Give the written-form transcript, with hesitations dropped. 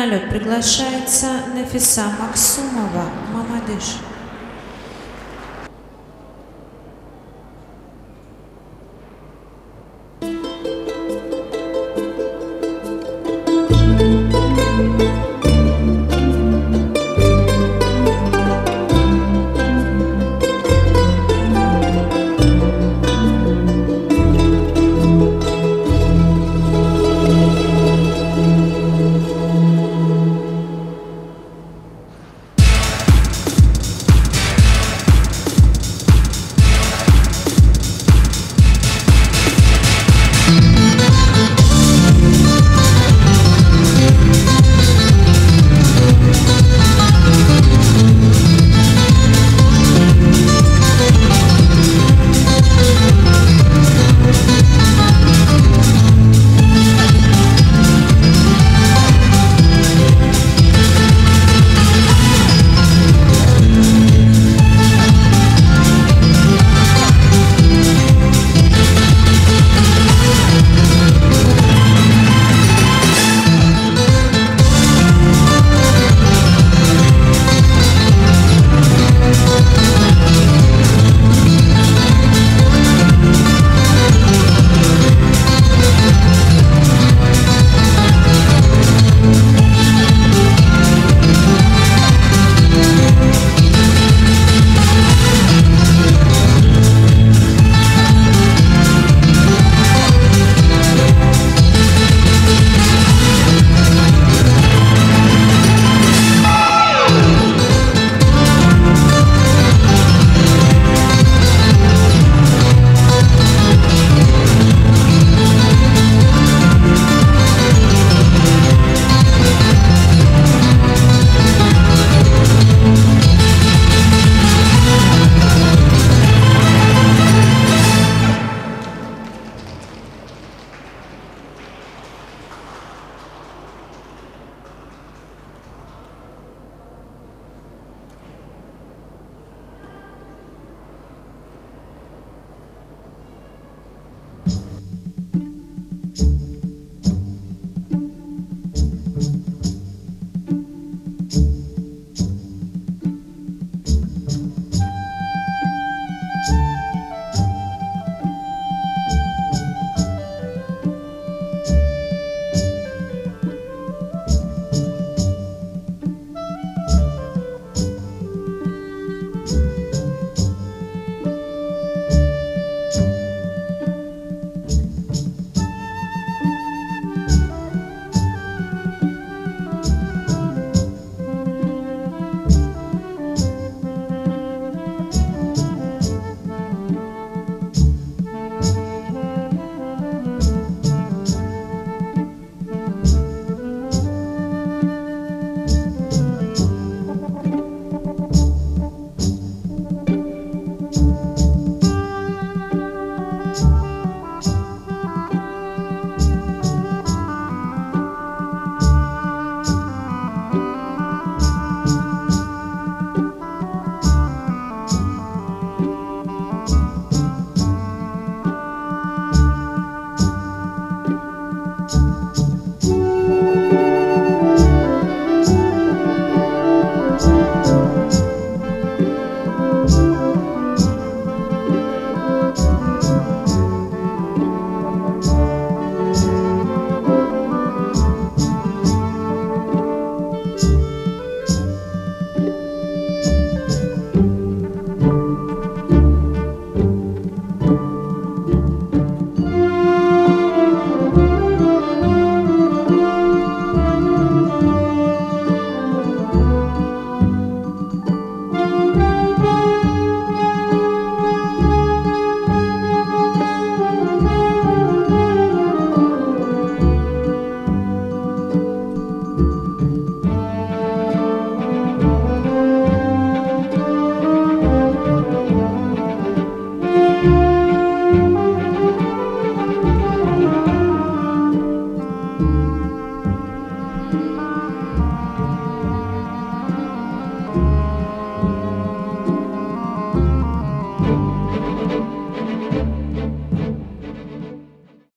На лед приглашается Нафиса Магсумова, Мамадыш.